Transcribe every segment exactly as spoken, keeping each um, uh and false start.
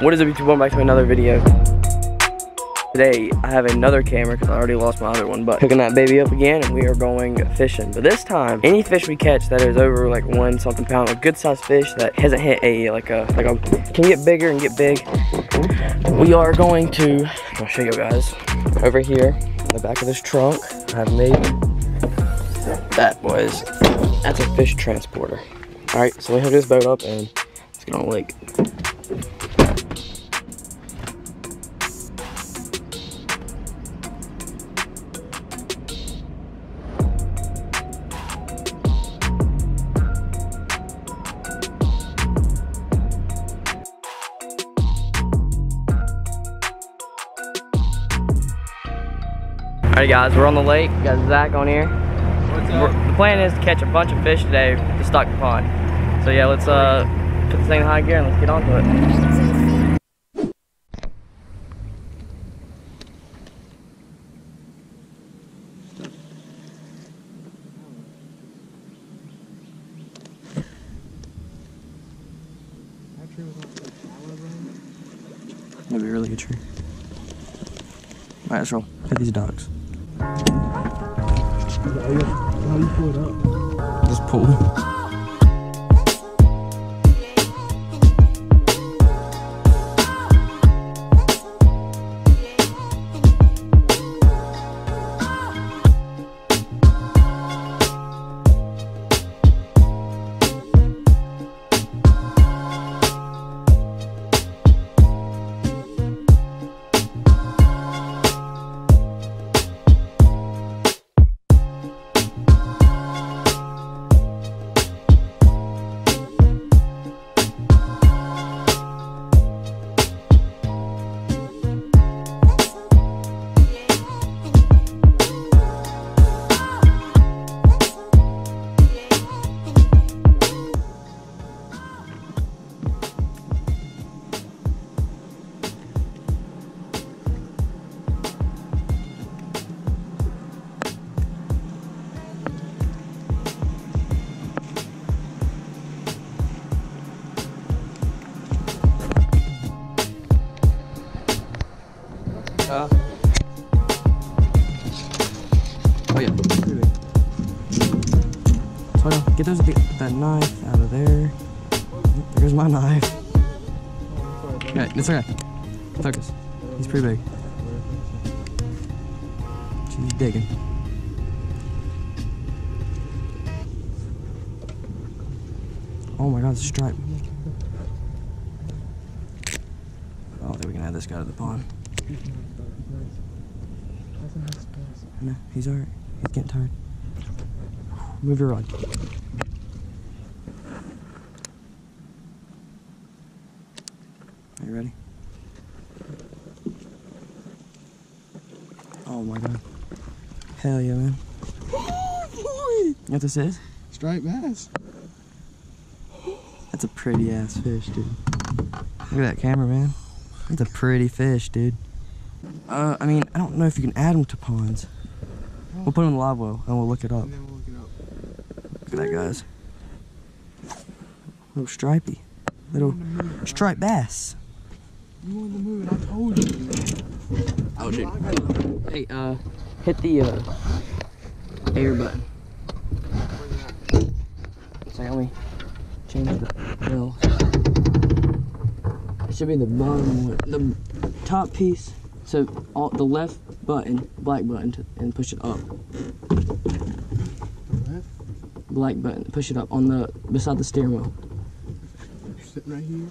What is up, YouTube? Welcome back to another video. Today, I have another camera because I already lost my other one, but hooking that baby up again, and we are going fishing. But this time, any fish we catch that is over like one something pound, a good sized fish that hasn't hit a, like a, like a, can get bigger and get big. We are going to, I'll show you guys, over here, in the back of this trunk, I've made, that was, that's a fish transporter. All right, so we hook this boat up and let's get on the lake. Alright guys, we're on the lake. We got Zach on here. What's up? We're, the plan is to catch a bunch of fish today to stock the pond. So yeah, let's uh put this thing in high gear and let's get on to it. That'd be a really good tree. Alright, let's roll. Look at these dogs. How do you pull it up? Just pull. Uh, oh yeah. So get those that knife out of there. There's my knife. Okay, it's okay. Focus. He's pretty big. She's digging. Oh my God, it's a stripe. Oh, then we can add this guy to the pond. No, he's alright. He's getting tired. Move your rod. Are you ready? Oh my God. Hell yeah, man. Oh boy! You know what this is? Striped bass. That's a pretty ass fish, dude. Look at that camera, man. That's a pretty fish, dude. Uh, I mean, I don't know if you can add them to ponds. We'll put them in the live well and we'll look it up. And then we'll look it up. Look at that, guys. Little stripey. Little striped bass. You wanted to move it, I told you. Oh, dude. Hey, uh, hit the uh, air button. So let me change the bill. It should be the bottom one. The top piece. So all, the left button, black button, to, and push it up. The left? Black button, push it up on the, beside the steering wheel. You're sitting right here.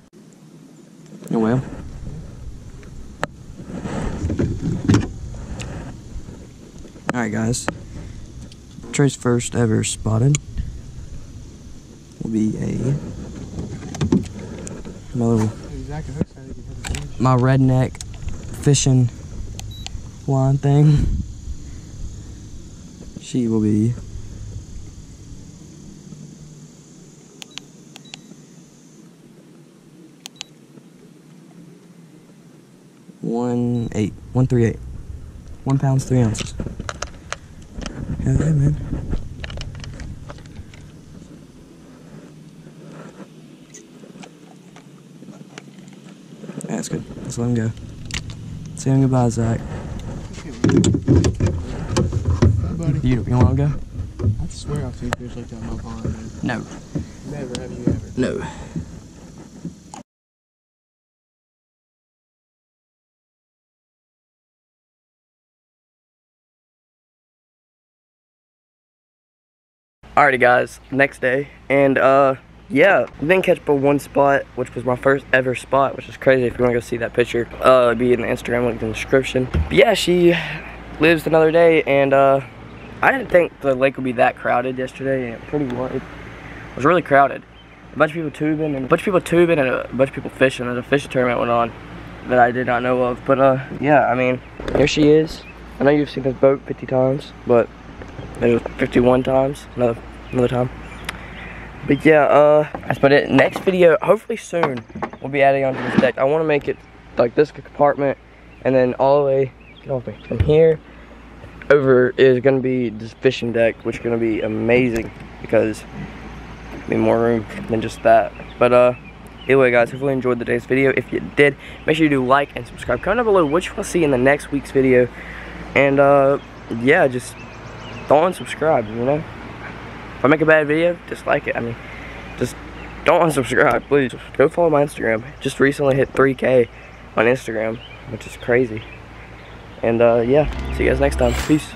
Your whale? Alright guys, Trey's first ever spotted will be a, another, my redneck fishing line thing. She will be one eight, one three eight, one pounds three ounces. Hell yeah, man. Yeah, that's good. Let's let him go. Say him goodbye, Zach. Hey, buddy. You, you want to go? I swear I've seen fish like that in my pond. Man. No. Never have you ever. No. Alrighty guys, next day, and uh, yeah, didn't catch but one spot, which was my first ever spot, which is crazy. If you wanna go see that picture, uh, it'll be in the Instagram link in the description. But yeah, she lives another day, and uh, I didn't think the lake would be that crowded yesterday, and it pretty was. It was really crowded. A bunch of people tubing, and a bunch of people tubing, and a bunch of people fishing. There's a fishing tournament went on that I did not know of, but uh, yeah, I mean, here she is. I know you've seen this boat fifty times, but it was fifty-one times, another, another time. But yeah, uh, that's about it. Next video, hopefully soon, we'll be adding onto this deck. I want to make it like this compartment, and then all the way, get off me, from here over is going to be this fishing deck, which is going to be amazing because there'll be more room than just that. But uh, anyway, guys, hopefully you enjoyed today's video. If you did, make sure you do like and subscribe. Comment down below what you want to see in the next week's video. And uh, yeah, just don't unsubscribe, you know? If I make a bad video, dislike it. I mean, just don't unsubscribe, please. Go follow my Instagram. Just recently hit three K on Instagram, which is crazy. And, uh, yeah. See you guys next time. Peace.